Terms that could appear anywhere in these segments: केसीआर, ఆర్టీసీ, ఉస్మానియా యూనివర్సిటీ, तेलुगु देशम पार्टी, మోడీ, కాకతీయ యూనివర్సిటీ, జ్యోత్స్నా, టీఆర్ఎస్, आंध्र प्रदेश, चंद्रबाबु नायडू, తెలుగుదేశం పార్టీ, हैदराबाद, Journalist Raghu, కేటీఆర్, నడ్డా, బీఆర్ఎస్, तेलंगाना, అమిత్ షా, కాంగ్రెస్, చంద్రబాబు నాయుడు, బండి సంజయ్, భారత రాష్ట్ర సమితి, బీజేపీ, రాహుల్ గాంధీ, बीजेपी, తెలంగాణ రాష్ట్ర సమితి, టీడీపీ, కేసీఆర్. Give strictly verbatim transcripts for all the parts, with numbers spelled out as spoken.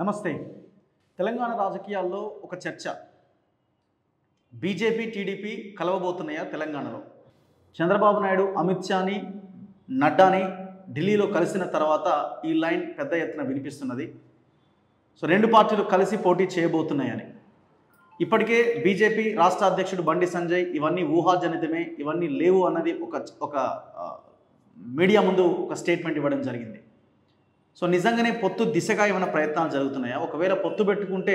నమస్తే తెలంగాణ రాజకీయాల్లో ఒక చర్చ బీజేపీ టీడీపీ కలవబోతున్నాయా తెలంగాణలో చంద్రబాబు నాయుడు అమిత్ షాని నడ్డాని ఢిల్లీలో కలిసిన తర్వాత ఈ లైన్ పెద్ద ఎత్తున వినిపిస్తున్నది సో రెండు పార్టీలు కలిసి పోటీ చేయబోతున్నాయని ఇప్పటికే బీజేపీ రాష్ట్ర అధ్యక్షుడు బండి సంజయ్ ఇవన్నీ ఊహాజనితమే ఇవన్నీ లేవు అన్నది ఒక ఒక మీడియా ముందు ఒక స్టేట్మెంట్ ఇవ్వడం జరిగింది సో నిజంగానే పొత్తు దిశగా ఏమైనా ప్రయత్నాలు జరుగుతున్నాయా ఒకవేళ పొత్తు పెట్టుకుంటే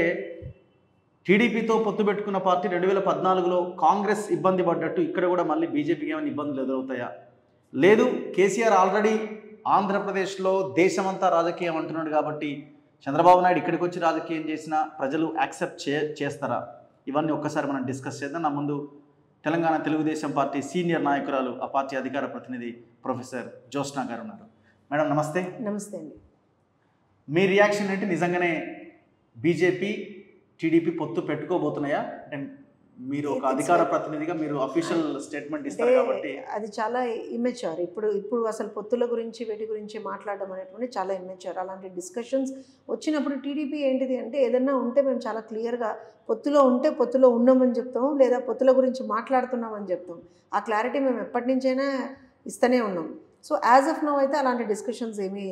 టీడీపీతో పొత్తు పెట్టుకున్న పార్టీ రెండు వేల పద్నాలుగులో కాంగ్రెస్ ఇబ్బంది పడ్డట్టు ఇక్కడ కూడా మళ్ళీ బీజేపీకి ఏమైనా ఇబ్బందులు ఎదురవుతాయా లేదు కేసీఆర్ ఆల్రెడీ ఆంధ్రప్రదేశ్లో దేశమంతా రాజకీయం అంటున్నాడు కాబట్టి చంద్రబాబు నాయుడు ఇక్కడికి వచ్చి రాజకీయం చేసినా ప్రజలు యాక్సెప్ట్ చే చేస్తారా ఇవన్నీ ఒక్కసారి మనం డిస్కస్ చేద్దాం నా ముందు తెలంగాణ తెలుగుదేశం పార్టీ సీనియర్ నాయకురాలు ఆ పార్టీ అధికార ప్రతినిధి ప్రొఫెసర్ జ్యోత్స్నా గారు ఉన్నారు మేడం నమస్తే నమస్తే అండి మీ రియాక్షన్ ఏంటి నిజంగానే బీజేపీ టీడీపీ పొత్తు పెట్టుకోబోతున్నాయా అండ్ మీరు ఒక అధికార ప్రతినిధిగా మీరు ఆఫీషియల్ స్టేట్మెంట్ ఇస్తారు కాబట్టి అది చాలా ఇమ్మెచ్యూర్ ఇప్పుడు ఇప్పుడు అసలు పొత్తుల గురించి వీటి గురించి మాట్లాడడం అనేటువంటి చాలా ఇమ్మెచ్యూర్ అలాంటి డిస్కషన్స్ వచ్చినప్పుడు టీడీపీ ఏంటిది అంటే ఏదైనా ఉంటే మేము చాలా క్లియర్గా పొత్తులో ఉంటే పొత్తులో ఉన్నామని చెప్తాము లేదా పొత్తుల గురించి మాట్లాడుతున్నామని చెప్తాం ఆ క్లారిటీ మేము ఎప్పటి నుంచైనా ఇస్తూనే ఉన్నాం సో యాజ్ ఆఫ్ నౌ అయితే అలాంటి డిస్కషన్స్ ఏమీ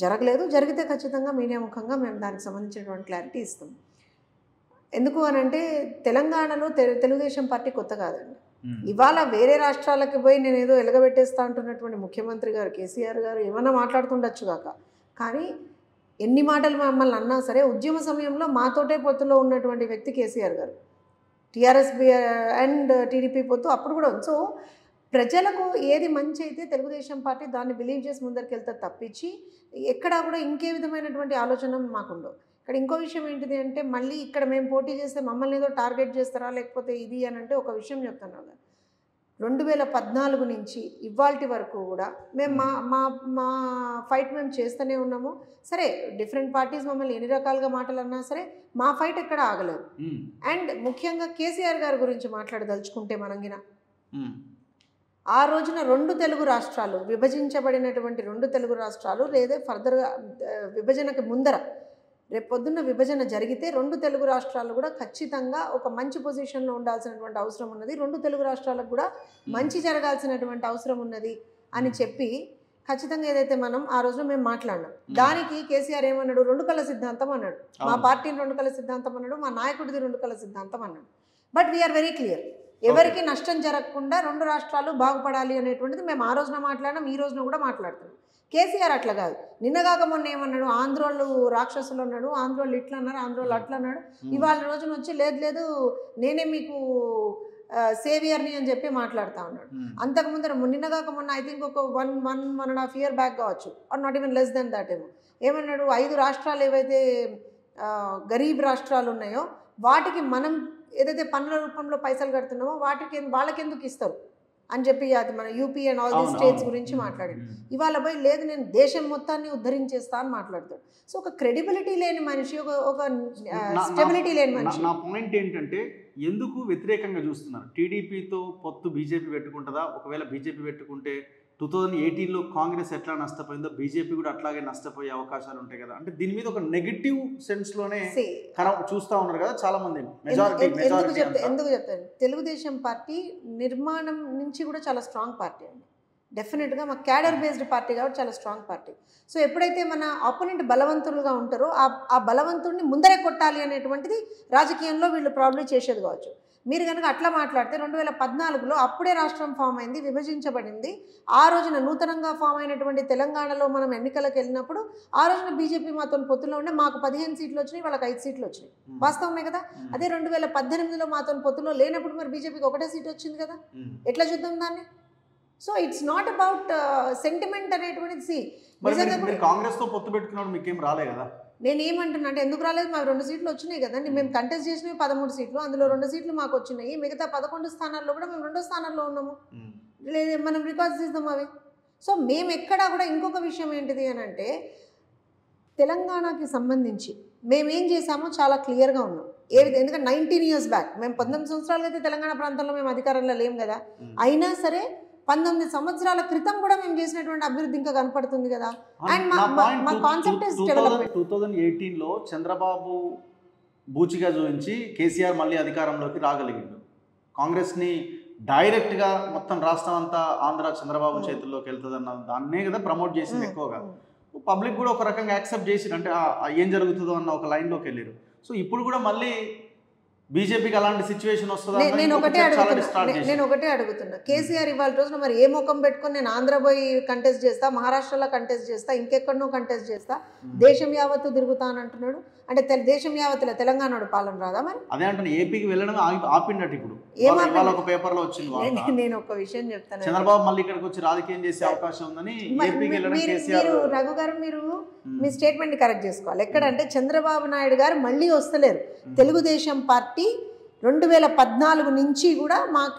జరగలేదు జరిగితే ఖచ్చితంగా మీడియా ముఖంగా మేము దానికి సంబంధించినటువంటి క్లారిటీ ఇస్తాం ఎందుకు అని అంటే తెలంగాణలో తెలుగుదేశం పార్టీ కొత్త కాదండి ఇవాళ వేరే రాష్ట్రాలకు పోయి నేను ఏదో ఎలగబెట్టేస్తా అంటున్నటువంటి ముఖ్యమంత్రి గారు కేసీఆర్ గారు ఏమన్నా మాట్లాడుతుండొచ్చు కాక కానీ ఎన్ని మాటలు మమ్మల్ని అన్నా సరే ఉద్యమ సమయంలో మాతోటే పొత్తులో ఉన్నటువంటి వ్యక్తి కేసీఆర్ గారు టీఆర్ఎస్ అండ్ టీడీపీ పొత్తు అప్పుడు కూడా సో ప్రజలకు ఏది మంచి అయితే తెలుగుదేశం పార్టీ దాన్ని బిలీవ్ చేసి ముందరికి వెళ్తే తప్పించి ఎక్కడా కూడా ఇంకే విధమైనటువంటి ఆలోచన మాకుండవు ఇక్కడ ఇంకో విషయం ఏంటిది అంటే మళ్ళీ ఇక్కడ మేము పోటీ చేస్తే మమ్మల్ని ఏదో టార్గెట్ చేస్తారా లేకపోతే ఇది అని అంటే ఒక విషయం చెప్తున్నాను రెండు వేల పద్నాలుగు నుంచి ఇవాల్టి వరకు కూడా మేము మా మా మా ఫైట్ మేము చేస్తూనే ఉన్నాము సరే డిఫరెంట్ పార్టీస్ మమ్మల్ని ఎన్ని రకాలుగా మాటలు అన్నా సరే మా ఫైట్ ఎక్కడ ఆగలేదు అండ్ ముఖ్యంగా కేసీఆర్ గారి గురించి మాట్లాడదలుచుకుంటే మనంగిన ఆ రోజున రెండు తెలుగు రాష్ట్రాలు విభజించబడినటువంటి రెండు తెలుగు రాష్ట్రాలు లేదా ఫర్దర్గా విభజనకు ముందర రేపొద్దున్న విభజన జరిగితే రెండు తెలుగు రాష్ట్రాలు కూడా ఖచ్చితంగా ఒక మంచి పొజిషన్లో ఉండాల్సినటువంటి అవసరం ఉన్నది రెండు తెలుగు రాష్ట్రాలకు కూడా మంచి జరగాల్సినటువంటి అవసరం ఉన్నది అని చెప్పి ఖచ్చితంగా ఏదైతే మనం ఆ రోజున మేము మాట్లాడినాం దానికి కేసీఆర్ ఏమన్నాడు రెండు కళ్ళ సిద్ధాంతం అన్నాడు మా పార్టీని రెండు కళ్ళ సిద్ధాంతం అన్నాడు మా నాయకుడిది రెండు కళ్ళ సిద్ధాంతం అన్నాడు బట్ వీఆర్ వెరీ క్లియర్ ఎవరికి నష్టం జరగకుండా రెండు రాష్ట్రాలు బాగుపడాలి అనేటువంటిది మేము ఆ రోజున మాట్లాడినాం ఈ రోజున కూడా మాట్లాడుతున్నాం కేసీఆర్ అట్లా కాదు నిన్నగాక మొన్న ఏమన్నాడు ఆంధ్రోళ్ళు రాక్షసులు అన్నాడు ఆంధ్రోళ్ళు ఇట్లా అన్నారు ఆంధ్రోళ్ళు అట్లా అన్నాడు ఇవాళ రోజున వచ్చి లేదు లేదు నేనే మీకు సేవియర్ని అని చెప్పి మాట్లాడుతూ ఉన్నాడు అంతకుముందర నిన్నగాక మొన్న ఐ థింక్ ఒక one one one and half year back కావచ్చు or not even less then that ఏమో ఏమన్నాడు ఐదు రాష్ట్రాలు ఏవైతే గరీబ్ రాష్ట్రాలు ఉన్నాయో వాటికి మనం ఏదైతే పన్నుల రూపంలో పైసలు కడుతున్నామో వాటికి వాళ్ళకెందుకు ఇస్తారు అని చెప్పి అది మన UP and all the states గురించి మాట్లాడాడు ఇవాళ పోయి లేదు నేను దేశం మొత్తాన్ని ఉద్ధరించేస్తా అని మాట్లాడతాడు సో ఒక క్రెడిబిలిటీ లేని మనిషి ఒక ఒక స్టెబిలిటీ లేని మనిషి నా పాయింట్ ఏంటంటే ఎందుకు వ్యతిరేకంగా చూస్తున్నారు టీడీపీతో పొత్తు బీజేపీ పెట్టుకుంటుందా ఒకవేళ బీజేపీ పెట్టుకుంటే టూ థౌజండ్ ఎయిటీన్లో కాంగ్రెస్ ఎట్లా నష్టపోయిందో బీజేపీ కూడా అట్లాగే నష్టపోయే అవకాశాలు ఉంటాయి కదా అంటే దీని మీద ఒక నెగిటివ్ సెన్స్లోనే చూస్తూ ఉన్నారు కదా చాలా మంది మెజారిటీ ఎందుకు చెప్తారు ఎందుకు చెప్తారు తెలుగుదేశం పార్టీ నిర్మాణం నుంచి కూడా చాలా స్ట్రాంగ్ పార్టీ అండి డెఫినెట్గా మా క్యాడర్ బేస్డ్ పార్టీ కాబట్టి చాలా స్ట్రాంగ్ పార్టీ సో ఎప్పుడైతే మన ఆపోనెంట్ బలవంతులుగా ఉంటారో ఆ ఆ బలవంతుడిని ముందరే కొట్టాలి అనేటువంటిది రాజకీయంలో వీళ్ళు ప్రాబ్లం చేసేది కావచ్చు మీరు కనుక అట్లా మాట్లాడితే రెండు వేల పద్నాలుగులో అప్పుడే రాష్ట్రం ఫామ్ అయింది విభజించబడింది ఆ రోజున నూతనంగా ఫామ్ అయినటువంటి తెలంగాణలో మనం ఎన్నికలకు వెళ్ళినప్పుడు ఆ రోజున బీజేపీ మాతో పొత్తులో ఉండే మాకు పదిహేను సీట్లు వచ్చినాయి వాళ్ళకి ఐదు సీట్లు వచ్చినాయి వాస్తవమే కదా అదే రెండు వేల పద్దెనిమిదిలో మాతో పొత్తులో లేనప్పుడు మరి బీజేపీకి ఒకటే సీట్ వచ్చింది కదా ఎట్లా చూద్దాం దాన్ని so it's not about sentiment అనేటువంటిది సి కాంగ్రెస్తో పొత్తు పెట్టుకున్నాడు మీకేం రాలే కదా నేనేమంటున్నా అంటే ఎందుకు రాలేదు మాకు రెండు సీట్లు వచ్చినాయి కదండి మేము కంటెస్ట్ చేసినవి పదమూడు సీట్లు అందులో రెండు సీట్లు మాకు వచ్చినాయి మిగతా పదకొండు స్థానాల్లో కూడా మేము రెండో స్థానాల్లో ఉన్నాము లేదు మనం రికార్డ్ చేద్దాం అవి సో మేము ఎక్కడా కూడా ఇంకొక విషయం ఏంటిది అని అంటే తెలంగాణకి సంబంధించి మేమేం చేసామో చాలా క్లియర్గా ఉన్నాం ఏ విధంగా ఎందుకంటే నైన్టీన్ ఇయర్స్ బ్యాక్ మేము పంతొమ్మిది సంవత్సరాలు అయితే తెలంగాణ ప్రాంతంలో మేము అధికారంలో లేము కదా అయినా సరే పంతొమ్మిది సంవత్సరాల క్రితం కూడా మేము చేసినటువంటి అభివృద్ధి ఇంకా కనబడుతుంది కదా. అండ్ మా కాన్సెప్ట్ ఇస్ డెవలప్‌మెంట్. दो हज़ार अठारह లో చంద్రబాబు బూచిగా జోయించి కేసీఆర్ మళ్ళీ అధికారంలోకి రాగలిగిండు. కాంగ్రెస్ ని డైరెక్ట్ గా మొత్తం రాష్ట్రం అంతా ఆంధ్ర చంద్రబాబు చేతుల్లోకి వెళ్తదన్న దాన్నే కదా ప్రమోట్ చేసింది ఎక్కువగా. పబ్లిక్ కూడా ఒక రకంగా యాక్సెప్ట్ చేసి అంటే ఏం జరుగుతుందో అన్న ఒక లైన్ లోకి వెళ్ళారు. సో ఇప్పుడు కూడా మళ్ళీ बीजेपी अलांट सिचुएशन केसीआर इवा रोज मैं ये मुखम पे आंध्र बोई कंटेस्ट महाराष्ट्र कंटेस्ट इंकेनो कंटेस्ट देश यावत तिगता अंटे देश यावत्ंगा पालन रादा मैं रघु गारु स्टेटमेंट करेक्टे चंद्रबाबु नायडू गारु मल्ली वस्तलेरु तेलुगु देशम पार्टी रेल पदनाग नीचे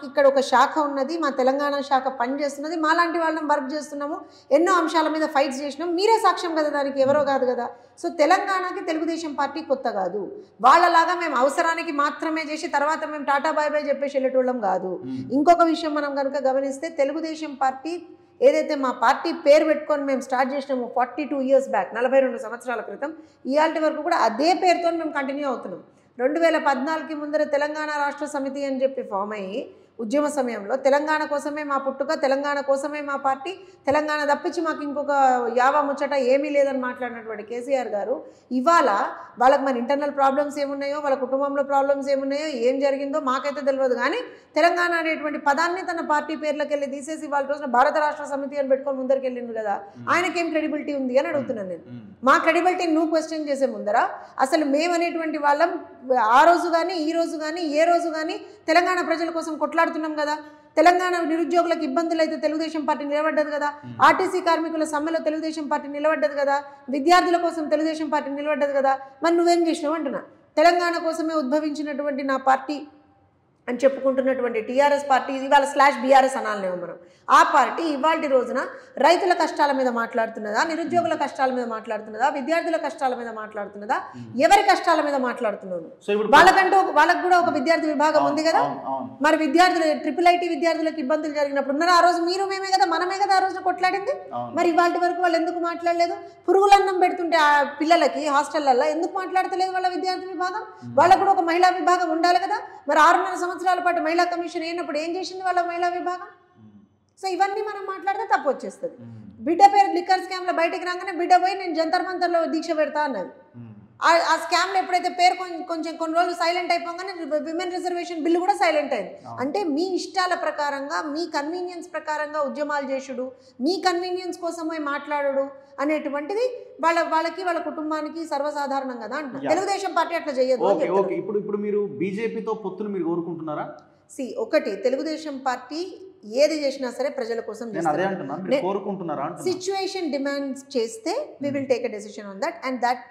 इकड़ोक शाख उलंगा शाख पनचे मालांट वाल वर्कूँ एनो अंशाल फैटा मेरे साक्ष्यम कदा दाखिल एवरो कदा सो तेलंगाना की तेलुगुदेशम पार्टी कोत्त कादु वाला मैं अवसरा की मात्रमे तरवा मैं टाटा बाय बाय चेप्पेसेल्लेटोल्लम कादु इंकोक विषय मन गमनिस्ते तेलुगुदेशम पार्टी ఏదైతే మా పార్టీ పేరు పెట్టుకొని మేము స్టార్ట్ చేసినాము बयालीस ఇయర్స్ బ్యాక్ నలభై రెండు సంవత్సరాల క్రితం ఇయాల్టి వరకు కూడా అదే పేరుతో మేము కంటిన్యూ అవుతున్నాం. दो हज़ार चौदह కి ముందర తెలంగాణ రాష్ట్ర సమితి అని చెప్పి ఫామ్ అయ్యి ఉద్యమ సమయంలో తెలంగాణ కోసమే మా పుట్టుక తెలంగాణ కోసమే మా పార్టీ తెలంగాణ దప్పిచి మాకు ఇంకొక యావ ముచ్చట ఏమీ లేదని మాట్లాడినటువంటి కేసీఆర్ గారు ఇవాల వాళ్ళకి మన ఇంటర్నల్ ప్రాబ్లమ్స్ ఏమున్నాయో వాళ్ళ కుటుంబంలో ప్రాబ్లమ్స్ ఏమున్నాయో ఏం జరిగిందో మాకైతే తెలియదు కానీ తెలంగాణ అనేటువంటి పదాన్ని తన పార్టీ పేర్లకి వెళ్ళి తీసేసి వాళ్ళ రోజున భారత రాష్ట్ర సమితి అని పెట్టుకొని ముందరికి వెళ్ళింది కదా. ఆయనకి ఏం క్రెడిబిలిటీ ఉంది అని అడుగుతున్నాను నేను. మా క్రెడిబిలిటీ ను క్వశ్చన్ చేసే ముందర అసలు మేము అనేటువంటి వాళ్ళం ఆ రోజు గాని ఈ రోజు గాని ఏ రోజు గాని తెలంగాణ ప్రజల కోసం కొట్లాడ कदा తెలంగాణ నిరుద్యోగులకు ఇబ్బందులైతే తెలుగుదేశం పార్టీ నిలబడ్డది కదా. ఆర్టీసీ కార్మికుల సమ్మెలో తెలుగుదేశం పార్టీ నిలబడ్డది కదా. విద్యార్థుల కోసం తెలుగుదేశం పార్టీ నిలబడ్డది కదా. మరి నువ్వేం చేసినావు అంటున్నా. తెలంగాణ కోసమే ఉద్భవించినటువంటి నా పార్టీ అని చెప్పుకుంటున్నటువంటి టీఆర్ఎస్ పార్టీ ఇవాల స్లాష్ బీఆర్ఎస్ అనాలనేమో మనం ఆ పార్టీ ఇవాల్టి రోజున రైతుల కష్టాల మీద మాట్లాడుతున్నదా, నిరుద్యోగుల కష్టాల మీద మాట్లాడుతున్నదా, విద్యార్థుల కష్టాల మీద మాట్లాడుతున్నదా, ఎవరి కష్టాల మీద మాట్లాడుతున్నారు? వాళ్ళకంటూ వాళ్ళకు కూడా ఒక విద్యార్థి విభాగం ఉంది కదా. మరి విద్యార్థులు ట్రిపుల్ ఐటీ విద్యార్థులకు ఇబ్బందులు జరిగినప్పుడు మరి ఆ రోజు మీరు మేమే కదా మనమే కదా ఆ రోజు కొట్లాడింది. మరి ఇవాల్టి వరకు వాళ్ళు ఎందుకు మాట్లాడలేదు? పురుగులన్నం పెడుతుంటే ఆ పిల్లలకి హాస్టళ్ళల్లో ఎందుకు మాట్లాడతలేదు వాళ్ళ విద్యార్థి విభాగం? వాళ్ళకు కూడా ఒక మహిళా విభాగం ఉండాలి కదా. మరి ఆరున్నర సంవత్సరాల పాటు మహిళా కమిషన్ అయినప్పుడు ఏం చేసింది వాళ్ళ మహిళా విభాగం? సో ఇవన్నీ మనం మాట్లాడితే తప్పు వచ్చేస్తుంది. బిడ్డ పేరు లిక్కర్ స్కామ్లో బయటకు రాగానే బిడ్డ పోయి నేను జంతర్ మంతర్లో దీక్ష పెడతా అన్నది. ఆ స్కామ్లో ఎప్పుడైతే పేరు కొంచెం కొన్ని రోజులు సైలెంట్ అయిపోగానే విమెన్ రిజర్వేషన్ బిల్లు కూడా సైలెంట్ అయింది. అంటే మీ ఇష్టాల ప్రకారంగా మీ కన్వీనియన్స్ ప్రకారంగా ఉద్యమాలు చేసుడు, మీ కన్వీనియన్స్ కోసమే మాట్లాడడు అనేటువంటిది వాళ్ళ వాళ్ళకి వాళ్ళ కుటుంబానికి సర్వసాధారణం కదా అంటున్నారు. తెలుగుదేశం పార్టీ అట్లా చేయదు. ఓకే ఓకే ఇప్పుడు ఇప్పుడు మీరు బీజేపీతో పొత్తును మీరు కోరుకుంటున్నారా? సి ఒకటి తెలుగుదేశం పార్టీ ఏది చేసినా సరే ప్రజల కోసం చేస్తారు. సిచ్యువేషన్ డిమాండ్స్ చేస్తే we will take a decision on that and that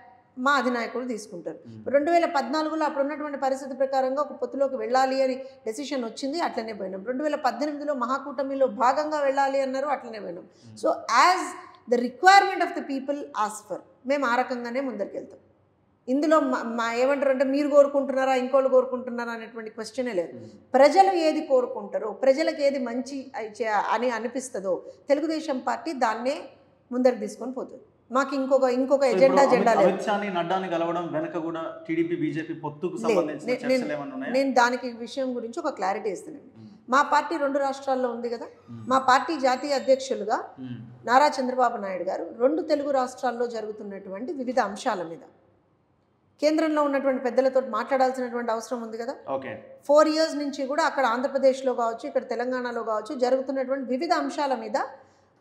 మా అధినాయకులు తీసుకుంటారు. రెండు వేల పద్నాలుగులో అప్పుడు ఉన్నటువంటి పరిస్థితి ప్రకారంగా ఒక పొత్తులోకి వెళ్ళాలి అని డెసిషన్ వచ్చింది, అట్లనే పోయినాం. రెండు వేల పద్దెనిమిదిలో మహాకూటమిలో భాగంగా వెళ్ళాలి అన్నారు, అట్లనే పోయినాం. So as the requirement of the people as for మేము ఆ రకంగానే ముందరికి వెళ్తాం. ఇందులో మా ఏమంటారు అంటే మీరు కోరుకుంటున్నారా ఇంకోళ్ళు కోరుకుంటున్నారా అనేటువంటి క్వశ్చనే లేదు. ప్రజలు ఏది కోరుకుంటారో ప్రజలకు ఏది మంచి అని అనిపిస్తుందో తెలుగుదేశం పార్టీ దాన్నే ముందరికి తీసుకొని పోతుంది. మాకు ఇంకొక ఇంకొక ఎజెండా ఎజెండా లేదు. నేను దానికి విషయం గురించి ఒక క్లారిటీ ఇస్తున్నాను. మా పార్టీ రెండు రాష్ట్రాల్లో ఉంది కదా. మా పార్టీ జాతీయ అధ్యక్షులుగా నారా చంద్రబాబు నాయుడు గారు రెండు తెలుగు రాష్ట్రాల్లో జరుగుతున్నటువంటి వివిధ అంశాల మీద కేంద్రంలో ఉన్నటువంటి పెద్దలతో మాట్లాడాల్సినటువంటి అవసరం ఉంది కదా. ఫోర్ ఇయర్స్ నుంచి కూడా అక్కడ ఆంధ్రప్రదేశ్లో కావచ్చు ఇక్కడ తెలంగాణలో కావచ్చు జరుగుతున్నటువంటి వివిధ అంశాల మీద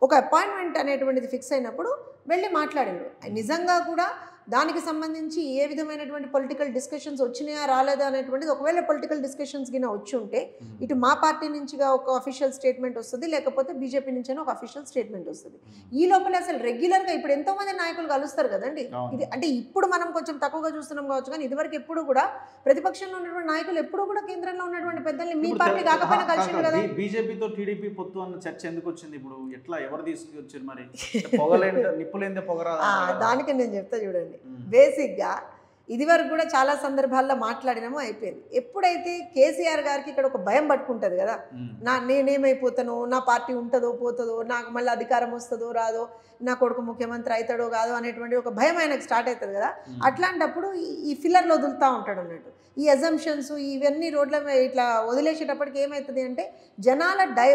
ఒక అపాయింట్మెంట్ అనేటువంటిది ఫిక్స్ అయినప్పుడు వెళ్ళి మాట్లాడారు. నిజంగా కూడా దానికి సంబంధించి ఏ విధమైనటువంటి పొలిటికల్ డిస్కషన్స్ వచ్చినాయా రాలేదా అనేటువంటిది ఒకవేళ పొలిటికల్ డిస్కషన్స్ గిన వచ్చి ఉంటే ఇటు మా పార్టీ నుంచిగా ఒక అఫీషియల్ స్టేట్మెంట్ వస్తుంది, లేకపోతే బీజేపీ నుంచి ఒక అఫీషియల్ స్టేట్మెంట్ వస్తుంది. ఈ లోపల అసలు రెగ్యులర్గా ఇప్పుడు ఎంతోమంది నాయకులు కలుస్తారు కదండి. ఇది అంటే ఇప్పుడు మనం కొంచెం తక్కువగా చూస్తున్నాం కావచ్చు, కానీ ఇదివరకు ఎప్పుడు కూడా ప్రతిపక్షంలో ఉన్నటువంటి నాయకులు ఎప్పుడు కూడా కేంద్రంలో ఉన్నటువంటి పెద్దల్ని మీ పార్టీ కాకపోయినా కలిసింది కదా. బీజేపీతో టీడీపీ పొత్తు అన్న చర్చ ఎందుకు వచ్చింది? ఇప్పుడు ఎట్లా ఎవరు తీసుకొచ్చారు మరి? దానికి నేను చెప్తా చూడండి. బేసిక్గా ఇదివరకు కూడా చాలా సందర్భాల్లో మాట్లాడినాము అయిపోయింది. ఎప్పుడైతే కేసీఆర్ గారికి ఇక్కడ ఒక భయం పట్టుకుంటది కదా, నా నేనేమైపోతాను, నా పార్టీ ఉంటదో పోతదో, నాకు మళ్ళీ అధికారం వస్తదో రాదో, నా కొడుకు ముఖ్యమంత్రి అవుతాడో కాదో అనేటువంటి ఒక భయం ఆయనకు స్టార్ట్ అవుతుంది కదా. అట్లాంటప్పుడు ఈ ఫిల్లర్లు వదులుతూ ఉంటాడు అన్నట్టు. ఈ అజంప్షన్స్ ఇవన్నీ రోడ్ల ఇట్లా వదిలేసేటప్పటికి ఏమవుతుంది అంటే జనాల డై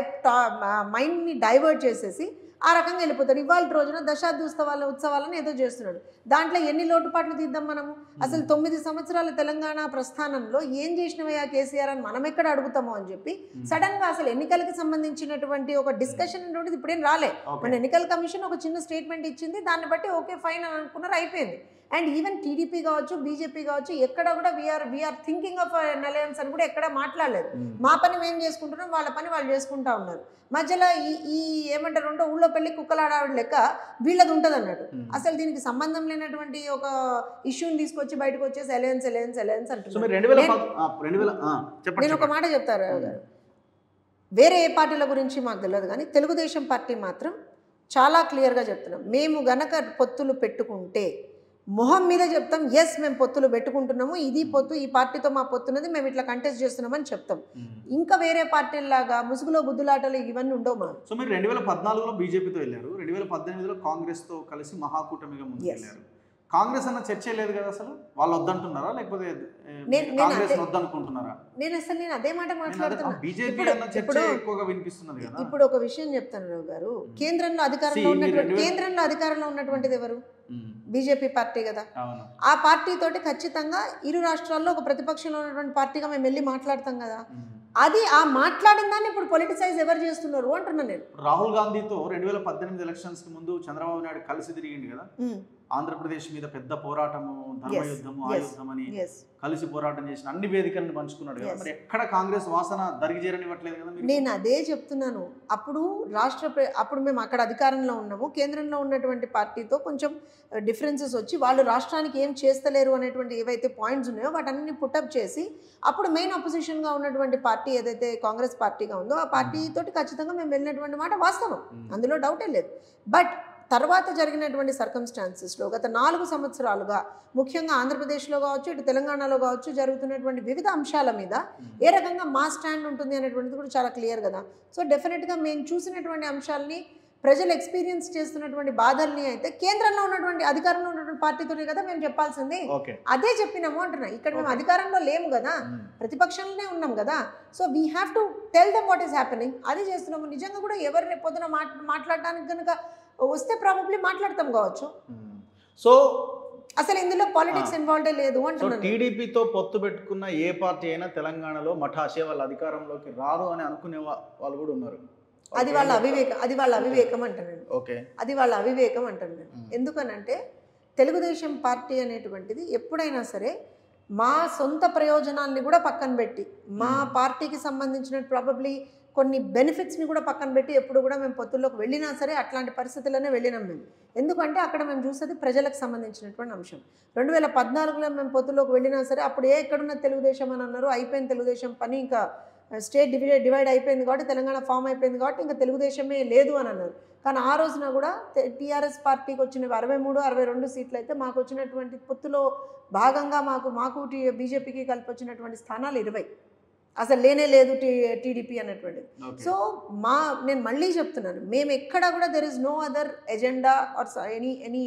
మైండ్ని డైవర్ట్ చేసేసి ఆ రకంగా వెళ్ళిపోతాడు. ఇవాళ రోజున దశాబ్ద ఉత్సవాల ఉత్సవాలను ఏదో చేస్తున్నాడు, దాంట్లో ఎన్ని లోటుపాట్లు తీద్దాం మనము. అసలు తొమ్మిది సంవత్సరాల తెలంగాణ ప్రస్థానంలో ఏం చేసినవయ్యా కేసీఆర్ అని మనం ఎక్కడ అడుగుతామో అని చెప్పి సడన్గా అసలు ఎన్నికలకు సంబంధించినటువంటి ఒక డిస్కషన్ అనేది ఇప్పుడేం రాలే. మన ఎన్నికల కమిషన్ ఒక చిన్న స్టేట్మెంట్ ఇచ్చింది, దాన్ని బట్టి ఓకే ఫైన్ అని అనుకున్నారు, అయిపోయింది. అండ్ ఈవెన్ టీడీపీ కావచ్చు బీజేపీ కావచ్చు ఎక్కడ కూడా we're we're thinking of an alliance అని కూడా ఎక్కడ మాట్లాడలేదు. మా పని మేము చేసుకుంటున్నాం, వాళ్ళ పని వాళ్ళు చేసుకుంటా ఉన్నారు. మధ్యలో ఈ ఈ ఏమంటారు అంటే ఊళ్ళో పెళ్ళి కుక్కలాడావిడ లెక్క వీళ్ళది ఉంటుంది అన్నట్టు. అసలు దీనికి సంబంధం లేనటువంటి ఒక ఇష్యూని తీసుకొచ్చి బయటకు వచ్చేసి అలయన్స్ అలయన్స్ అలయన్స్ అంటున్నారు. నేను ఒక మాట చెప్తారు, వేరే ఏ పార్టీల గురించి మాకు తెలియదు కానీ తెలుగుదేశం పార్టీ మాత్రం చాలా క్లియర్గా చెప్తున్నాం. మేము గనక పొత్తులు పెట్టుకుంటే మొహం మీద చెప్తాం, ఎస్ మేము పొత్తులు పెట్టుకుంటున్నాము, ఇది పొత్తు, ఈ పార్టీతో మా పొత్తున్నది, మేము ఇట్లా కంటెస్ట్ చేస్తున్నామని చెప్తాం. ఇంకా వేరే పార్టీలాగా ముసుగులో బుద్ధులాటలు ఇవన్నీ ఉండవు మనం. సో మీరు రెండు వేల పద్నాలుగులో బీజేపీతో వెళ్ళారు, రెండు వేల పద్దెనిమిదిలో కాంగ్రెస్తో కలిసి మహాకూటమిగా ముందుకు వెళ్ళారు. కాంగ్రెస్ అన్న చర్చే లేదు కదా, అసలు వాళ్ళు వద్దంటున్నారా లేకపోతే వద్దనుకుంటున్నారా? నేను అసలు నేను అదే మాట మాట్లాడుతున్నాను. ఇప్పుడు ఒక విషయం చెప్తాను రావు గారు, కేంద్రంలో అధికారంలో ఉన్నటువంటి కేంద్రంలో అధికారంలో ఉన్నటువంటిది ఎవరు? బీజేపీ పార్టీ కదా. ఆ పార్టీ తోటి ఖచ్చితంగా ఇరు రాష్ట్రాల్లో ఒక ప్రతిపక్షంలో ఉన్నటువంటి పార్టీగా మేము వెళ్ళి మాట్లాడతాం కదా. అది ఆ మాట్లాడిన దాన్ని ఇప్పుడు పొలిటిసైజ్ ఎవరు చేస్తున్నారు అంటున్నాను నేను. రాహుల్ గాంధీతో రెండు వేల పద్దెనిమిది ఎలక్షన్స్ కి ముందు చంద్రబాబు నాయుడు కలిసి తిరిగింది కదా, ఆంధ్రప్రదేశ్ మీద పెద్ద పోరాటము, ధర్మయుద్ధము, ఆయుద్ధం అని కలిసి పోరాటం చేసిన అన్ని వేదికలను పంచుకున్నాడు కదా. మరి ఎక్కడ కాంగ్రెస్ వాసన దరిగిజేరనివ్వట్లేదు కదా. నేను అదే చెప్తున్నాను, అప్పుడు రాష్ట్ర అప్పుడు మేము అక్కడ అధికారంలో ఉన్నాము, కేంద్రంలో ఉన్నటువంటి పార్టీతో కొంచెం డిఫరెన్సెస్ వచ్చి వాళ్ళు రాష్ట్రానికి ఏం చేస్తలేరు అనేటువంటి ఏవైతే పాయింట్స్ ఉన్నాయో వాటన్ని పుటప్ చేసి అప్పుడు మెయిన్ అపోజిషన్గా ఉన్నటువంటి పార్టీ ఏదైతే కాంగ్రెస్ పార్టీగా ఉందో ఆ పార్టీతో ఖచ్చితంగా మేము వెళ్ళినటువంటి మాట వాస్తవం, అందులో డౌటే లేదు. బట్ తర్వాత జరిగినటువంటి సర్కమ్స్టాన్సెస్లో గత నాలుగు సంవత్సరాలుగా ముఖ్యంగా ఆంధ్రప్రదేశ్లో కావచ్చు ఇటు తెలంగాణలో కావచ్చు జరుగుతున్నటువంటి వివిధ అంశాల మీద ఏ రకంగా మా స్టాండ్ ఉంటుంది అనేటువంటిది కూడా చాలా క్లియర్ కదా. సో డెఫినెట్గా మేము చూసినటువంటి అంశాలని ప్రజలు ఎక్స్పీరియన్స్ చేస్తున్నటువంటి బాధల్ని అయితే కేంద్రంలో ఉన్నటువంటి అధికారంలో ఉన్నటువంటి పార్టీతోనే కదా మేము చెప్పాల్సింది, అదే చెప్పినాము అంటున్నా. ఇక్కడ మేము అధికారంలో లేము కదా, ప్రతిపక్షంలోనే ఉన్నాం కదా. So we have to tell them what is happening, అదే చేస్తున్నాము. నిజంగా కూడా ఎవరు రేపు పొద్దున మాట్లాడడానికి కనుక వస్తే ప్రాబబ్లీ మాట్లాడతాం కావచ్చు. సో అసలు ఇందులో పాలిటిక్స్ ఇన్వాల్వ్ లేదు అంటున్నారు. టీడీపీతో పొత్తు పెట్టుకున్న ఏ పార్టీ అయినా తెలంగాణలో మఠాషే వాళ్ళ అధికారంలోకి రాదు అని అనుకునే వాళ్ళు కూడా ఉన్నారు. అది వాళ్ళ అవివేకం, అది వాళ్ళ అవివేకం అంటానండి. ఓకే, అది వాళ్ళ అవివేకం అంటాను నేను. ఎందుకనంటే తెలుగుదేశం పార్టీ అనేటువంటిది ఎప్పుడైనా సరే మా సొంత ప్రయోజనాన్ని కూడా పక్కన పెట్టి మా పార్టీకి సంబంధించిన ప్రాబబ్లీ కొన్ని బెనిఫిట్స్ని కూడా పక్కన పెట్టి ఎప్పుడు కూడా మేము పొత్తుల్లోకి వెళ్ళినా సరే అట్లాంటి పరిస్థితుల్లోనే వెళ్ళినాం మేము. ఎందుకంటే అక్కడ మేము చూసేది ప్రజలకు సంబంధించినటువంటి అంశం. రెండు వేల పద్నాలుగులో మేము పొత్తుల్లోకి వెళ్ళినా సరే అప్పుడు ఏ ఎక్కడున్న తెలుగుదేశం అని అన్నారు, అయిపోయింది తెలుగుదేశం పని, ఇంకా స్టేట్ డివైడ్ డివైడ్ అయిపోయింది కాబట్టి తెలంగాణ ఫామ్ అయిపోయింది కాబట్టి ఇంకా తెలుగుదేశమే లేదు అని అన్నారు. కానీ ఆ రోజున కూడా టీఆర్ఎస్ పార్టీకి వచ్చిన అరవై మూడు అరవై రెండు సీట్లు అయితే మాకు వచ్చినటువంటి పొత్తులో భాగంగా మాకు మాకు బీజేపీకి కలిపి వచ్చినటువంటి స్థానాలు ఇరవై, అసలు లేనే లేదు టీ టీడీపీ అనేటువంటిది. సో మా నేను మళ్ళీ చెప్తున్నాను, మేము ఎక్కడ కూడా there is no other agenda or any any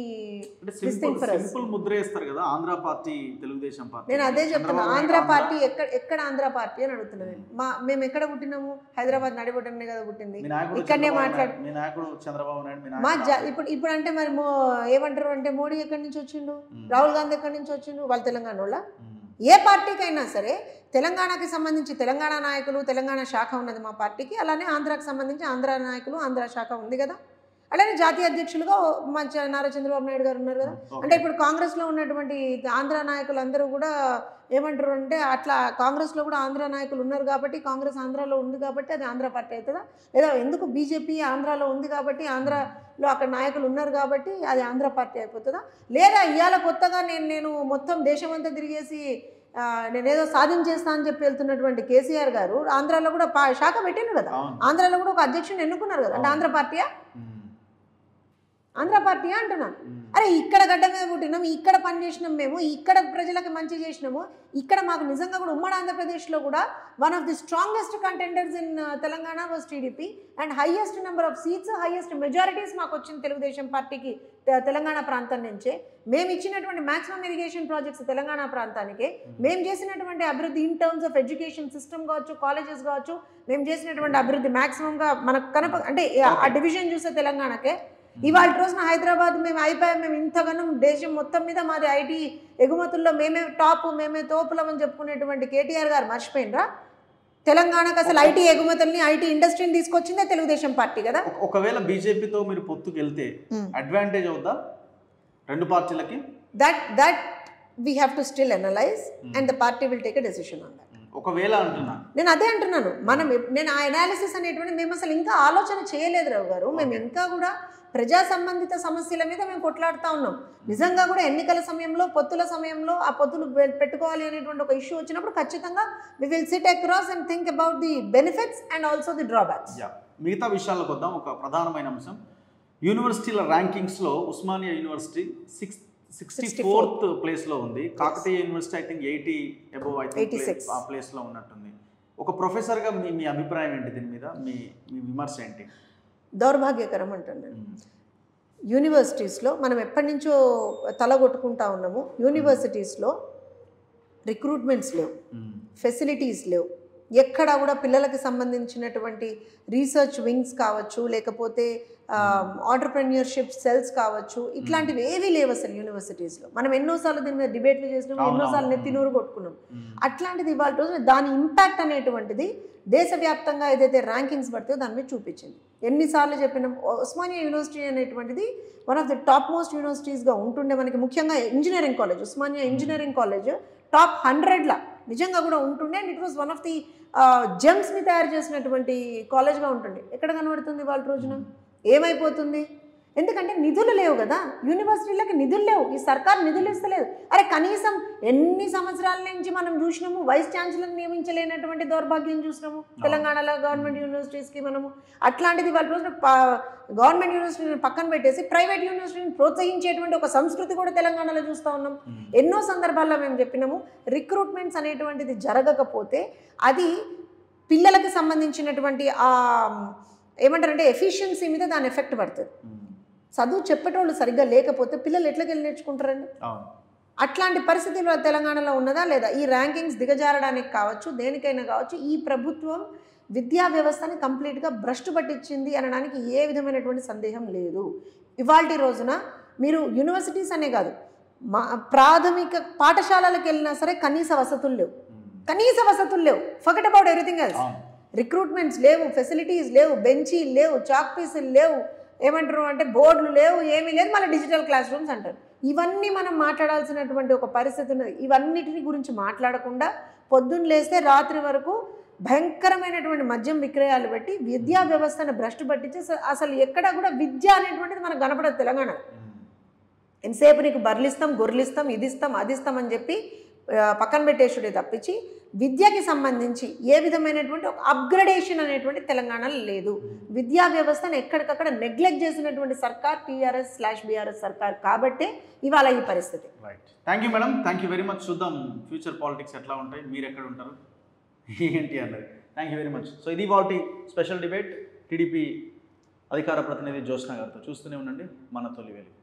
distinct for us. Simple ముద్ర వేస్తారు కదా ఆంధ్ర పార్టీ తెలుగుదేశం పార్టీ. నేను అదే చెప్తున్నాను, ఆంధ్ర పార్టీ ఎక్కడ ఎక్కడ ఆంధ్ర పార్టీ అని అడుగుతున్నాను నేను. మా మేము ఎక్కడ పుట్టినాము, హైదరాబాద్ నడిబొడ్డనే కదా పుట్టింది, ఇక్కడనే మాట్లాడు మీ నాయకుడు చంద్రబాబు నాయుడు మా ఇప్పుడు ఇప్పుడు అంటే మరి ఏమంటారు అంటే మోడీ ఎక్కడి నుంచి వచ్చిండు, రాహుల్ గాంధీ ఎక్కడి నుంచి వచ్చిండు, వాళ్ళు తెలంగాణ వాళ్ళ. ఏ పార్టీకైనా సరే తెలంగాణకి సంబంధించి తెలంగాణ నాయకులు, తెలంగాణ శాఖ ఉన్నది మా పార్టీకి, అలానే ఆంధ్రాకి సంబంధించి ఆంధ్ర నాయకులు, ఆంధ్ర శాఖ ఉంది కదా. అలానే జాతీయ అధ్యక్షులుగా మా నారా చంద్రబాబు నాయుడు గారు ఉన్నారు కదా. అంటే ఇప్పుడు కాంగ్రెస్లో ఉన్నటువంటి ఆంధ్ర నాయకులు అందరూ కూడా ఏమంటారు అంటే అట్లా కాంగ్రెస్లో కూడా ఆంధ్ర నాయకులు ఉన్నారు కాబట్టి కాంగ్రెస్ ఆంధ్రాలో ఉంది కాబట్టి అది ఆంధ్ర పార్టీ అవుతుందా? లేదా ఎందుకు బీజేపీ ఆంధ్రాలో ఉంది కాబట్టి ఆంధ్రాలో అక్కడ నాయకులు ఉన్నారు కాబట్టి అది ఆంధ్ర పార్టీ అయిపోతుందా? లేదా ఇవాళ కొత్తగా నేను నేను మొత్తం దేశం అంతా తిరిగేసి నేనేదో సాధించేస్తా అని చెప్పి వెళ్తున్నటువంటి కేసీఆర్ గారు ఆంధ్రాలో కూడా శాఖ పెట్టాను కదా, ఆంధ్రాలో కూడా ఒక అధ్యక్షుని ఎన్నుకున్నారు కదా, అంటే ఆంధ్ర పార్టీయా? आंध्र पार्टी अंटना अरे इकड़ गड्ढ मीद पुट्टिनाम इकड़ पनि चेसिनाम मेमु इकड़ प्रजलकु मंचि चेसिनामु इकड़ माकु निजंगा कूडा उम्मडि आंध्र प्रदेश लो कूडा one of the strongest contenders in तेलंगाना was TDP and highest number of seats highest majorities माकु वच्चिंदि तेलुगु देशम पार्टी की तेलंगाना प्रांतं नुंचे मेमु इच्चिनटुवंटि मैक्सिमम इरिगेशन प्रोजेक्ट्स तेलंगाना प्रांतानिके मेमु चेसिनटुवंटि अभिवृद्धि in terms of education system कावच्चु कॉलेजेस कावच्चु मेमु चेसिनटुवंटि अभिवृद्धि मैक्सिमम गा मनकु कनप अंटे आ डिविजन चूसे तेलंगाणके इवा रोजना हैदराबाद मैं आईपा मैं इंतगन देश मोतमीद मारे आईटी एगमत मेमे टाप मेमे तोपलमन केटीआर गारु मर्चिपोयिनरा तेलंगाणा का असल आईटी एगमतल्नी आईटी इंडस्ट्री नी तीसुकोच्चिंदे तेलुगुदेशम पार्टी कदा ओकवेळ बीजेपी तो मीरु पोत्तुकेल्ते अड्वांटेज अवुद्दा रेंडु पार्टीलकी that that we have to still analyse and the party will take a decision on that ఒకవేళ అంటున్నా నేను అదే అంటున్నాను మనం నేను ఆ అనాలిసిస్ అనేటువంటి మేము అసలు ఇంకా ఆలోచన చేయలేదు రావు గారు మేము ఇంకా కూడా ప్రజా సంబంధిత సమస్యల మీద మేము కొట్లాడుతా ఉన్నాం నిజంగా కూడా ఎన్నికల సమయంలో పొత్తుల సమయంలో ఆ పొత్తులు పెట్టుకోవాలి అనేటువంటి ఒక ఇష్యూ వచ్చినప్పుడు ఖచ్చితంగా we will sit across and think about the benefits and also the drawbacks yeah మిగతా విషయాలకు వద్దాం ఒక ప్రధానమైన అంశం యూనివర్సిటీల ర్యాంకింగ్స్ లో ఉస్మానియా యూనివర్సిటీ sixth sixty fourth place లో ఉంది కాకతీయ యూనివర్సిటీ I think eighty above I think ఆ ప్లేస్ లో ఉన్నట్టుంది ఒక ప్రొఫెసర్ గా మీ మీ అభిప్రాయం ఏంటి దీని మీద మీ మీ విమర్శ ఏంటి దౌర్భాగ్యకరం అంటాను యూనివర్సిటీస్ లో మనం ఎప్పటి నుంచో తలగొట్టుకుంటా ఉన్నాము యూనివర్సిటీస్ లో రిక్రూట్‌మెంట్స్ లేవు ఫెసిలిటీస్ లేవు ఎక్కడ కూడా పిల్లలకు సంబంధించినటువంటి రీసెర్చ్ వింగ్స్ కావచ్చు లేకపోతే ఆంటర్‌ప్రెన్యూర్‌షిప్ సెల్స్ కావచ్చు ఇట్లాంటివి ఏవి లేవు అసలు యూనివర్సిటీస్ లో మనం ఎన్నోసార్లు దీని మీద డిబేట్లు చేస్తున్నాం ఎన్నోసార్లు నెత్తినూరు కొట్టుకున్నాం అట్లాంటిది ఇవాల్టి రోజు దాని ఇంపాక్ట్ అనేటువంటిది దేశవ్యాప్తంగా ఏదైతే ర్యాంకింగ్స్ పడతాయో దాని మీద చూపించింది ఎన్నిసార్లు చెప్పినాం ఉస్మానియా యూనివర్సిటీ అనేటువంటిది one of the top most universities గా ఉంటుండే మనకి ముఖ్యంగా engineering college Osmania engineering college top hundred లా నిజంగా కూడా ఉంటుండే and it was one of the gems ని తయారు చేసినటువంటి కాలేజ్గా ఉంటుండే ఎక్కడ కనబడుతుంది వాళ్ళ రోజున ఏమైపోతుంది ఎందుకంటే నిధులు లేవు కదా యూనివర్సిటీలకు నిధులు లేవు ఈ సర్కార్ నిధులు ఇస్తలేదు అరే కనీసం ఎన్ని సంవత్సరాల నుంచి మనం చూసినాము వైస్ ఛాన్సలర్ నియమించలేనటువంటి దౌర్భాగ్యం చూసినాము తెలంగాణలో గవర్నమెంట్ యూనివర్సిటీస్కి మనము అట్లాంటిది వాళ్ళ రోజున గవర్నమెంట్ యూనివర్సిటీని పక్కన పెట్టేసి ప్రైవేట్ యూనివర్సిటీని ప్రోత్సహించేటువంటి ఒక సంస్కృతి కూడా తెలంగాణలో చూస్తూ ఉన్నాం ఎన్నో సందర్భాల్లో మేము చెప్పినాము రిక్రూట్మెంట్స్ అనేటువంటిది జరగకపోతే అది పిల్లలకు సంబంధించినటువంటి ఆ ఏమంటారంటే ఎఫిషియన్సీ మీద దాని ఎఫెక్ట్ పడుతుంది చదువు చెప్పేటోళ్ళు సరిగ్గా లేకపోతే పిల్లలు ఎట్లాగెళ్ళి నేర్చుకుంటారండి అట్లాంటి పరిస్థితుల్లో తెలంగాణలో ఉన్నదా లేదా ఈ ర్యాంకింగ్స్ దిగజారడానికి కావచ్చు దేనికైనా కావచ్చు ఈ ప్రభుత్వం విద్యా వ్యవస్థని కంప్లీట్గా భ్రష్టు పట్టించింది అనడానికి ఏ విధమైనటువంటి సందేహం లేదు ఇవాల్టి రోజున మీరు యూనివర్సిటీస్ అనే కాదు ప్రాథమిక పాఠశాలలకు వెళ్ళినా సరే కనీస వసతులు లేవు కనీస వసతులు లేవు forget about everything else recruitments లేవు ఫెసిలిటీస్ లేవు బెంచీలు లేవు చాక్ పీసులు లేవు ఏమంటారు అంటే బోర్డులు లేవు ఏమీ లేదు మళ్ళీ డిజిటల్ క్లాస్ రూమ్స్ అంటారు ఇవన్నీ మనం మాట్లాడాల్సినటువంటి ఒక పరిస్థితి ఉన్నది ఇవన్నిటిని గురించి మాట్లాడకుండా పొద్దున్న లేస్తే రాత్రి వరకు భయంకరమైనటువంటి మద్యం విక్రయాలు పెట్టి విద్యా వ్యవస్థను భ్రష్టు పట్టించి అసలు ఎక్కడా కూడా విద్య అనేటువంటిది మనకు కనపడదు తెలంగాణ ఎంతసేపు నీకు బర్లిస్తాం గొర్రెలిస్తాం ఇది ఇస్తాం అది ఇస్తాం అని చెప్పి పక్కన పెట్టేసుడే తప్పించి విద్యకి సంబంధించి ఏ విధమైనటువంటి ఒక అప్గ్రేడేషన్ అనేటువంటి తెలంగాణలో లేదు విద్యా వ్యవస్థను ఎక్కడికక్కడ నెగ్లెక్ట్ చేసినటువంటి సర్కార్ టీఆర్ఎస్ స్లాష్ బీఆర్ఎస్ సర్కార్ కాబట్టి ఇవాళ ఈ పరిస్థితి right thank you madam thank you very much చూద్దాం ఫ్యూచర్ పాలిటిక్స్ ఎట్లా ఉంటాయి మీరు ఎక్కడ ఉంటారు ఏంటి అన్నది thank you very much so ఇది వాటి స్పెషల్ డిబేట్ టీడీపీ అధికార ప్రతినిధి జ్యోత్స్నా గారితో చూస్తూనే ఉండండి మన తొలివేలు.